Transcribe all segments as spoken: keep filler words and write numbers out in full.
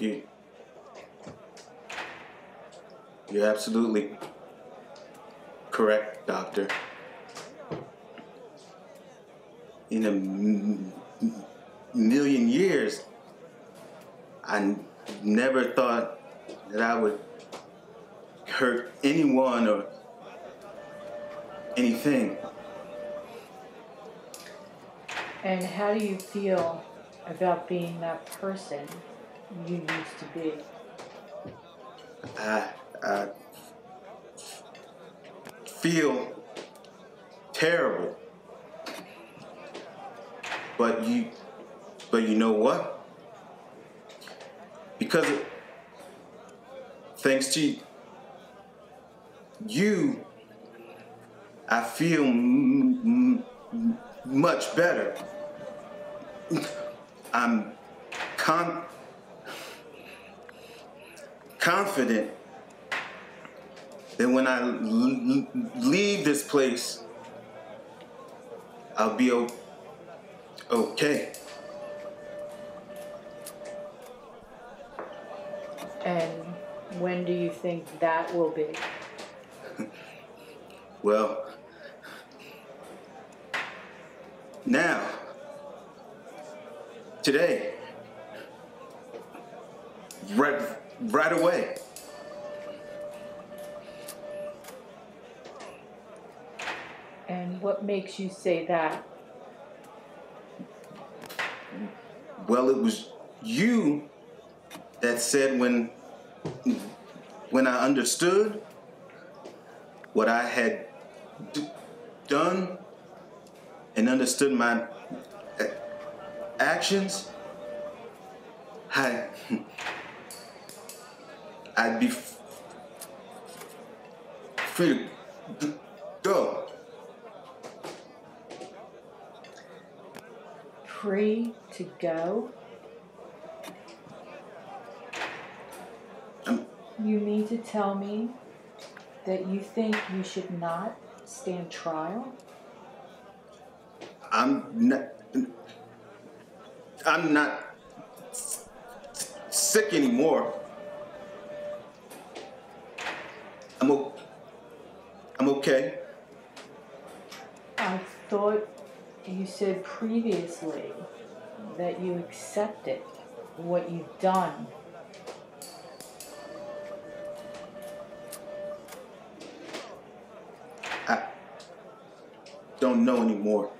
You, you're absolutely correct, Doctor. In a m million years, I never thought that I would hurt anyone or anything. And how do you feel about being that person you used to be? I, I feel terrible. But you, but you know what? Because of, thanks to you, I feel m m much better. I'm con confident that when I l leave this place, I'll be okay. Okay. And when do you think that will be? Well, now, today, right, right away. And what makes you say that? Well, it was you that said when, when I understood what I had d done and understood my actions, I, I'd be free to go. Free to go? Um, you mean to tell me that you think you should not stand trial? I'm not, I'm not sick anymore. I'm, o I'm okay. I thought you said previously that you accepted what you've done. I don't know anymore.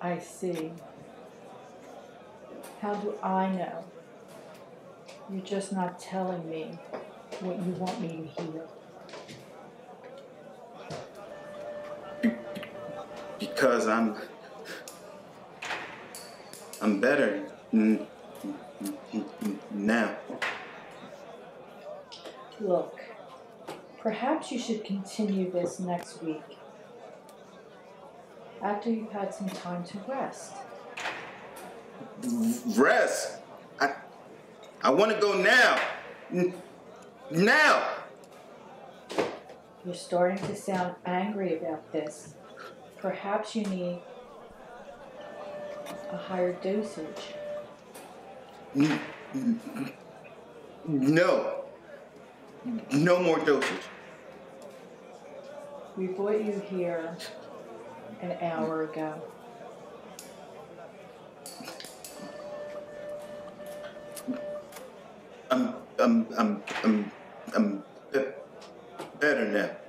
I see. How do I know? You're just not telling me what you want me to hear. Because I'm, I'm better now. Look, perhaps you should continue this next week after you've had some time to rest. Rest? I, I want to go now. Now! You're starting to sound angry about this. Perhaps you need a higher dosage. No. No more dosage. We brought you here an hour ago. I'm, I'm, I'm, I'm, I'm better now.